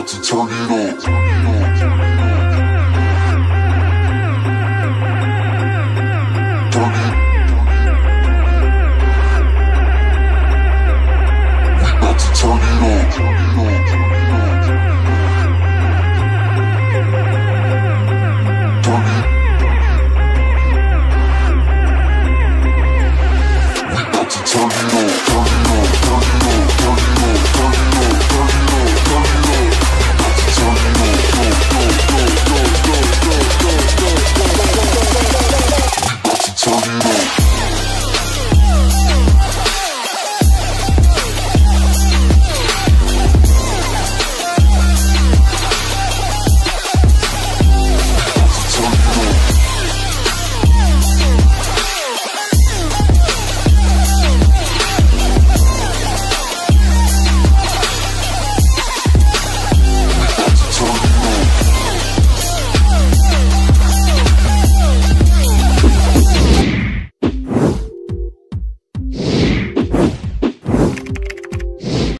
about to turn it up.